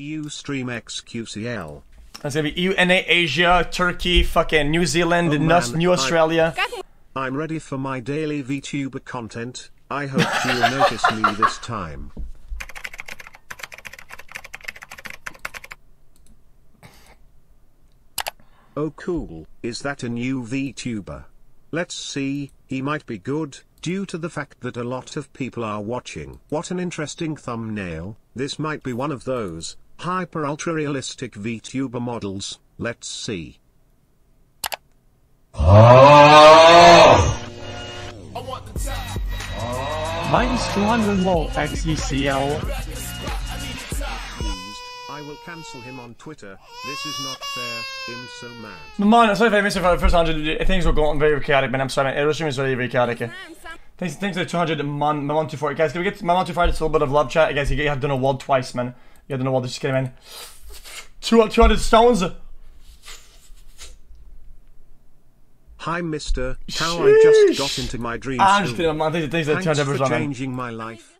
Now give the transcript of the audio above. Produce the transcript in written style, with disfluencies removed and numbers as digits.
EustreamXQCL. That's gonna be EU, NA, Asia, Turkey, fucking New Zealand, New Australia. I'm ready for my daily VTuber content. I hope you'll notice me this time. Oh cool, is that a new VTuber? Let's see, he might be good, due to the fact that a lot of people are watching. What an interesting thumbnail, this might be one of those hyper-ultra-realistic VTuber models, let's see. Oh. Mine's 200 low XCCL. I will cancel him on Twitter. This is not fair. I'm so mad. Maman, sorry if I missed it for the first 100. Things were going very chaotic, man. I'm sorry, man. Eurostream is very, very chaotic. Thanks to 200 Maman24. Guys, can we get Maman24 just a little bit of love chat? Guys, you have done a world twice, man. You have done a world. Just kidding, man. 200 stones. Hi, mister. How I just got into my dreams. I'm just kidding, man. Thanks for changing my life.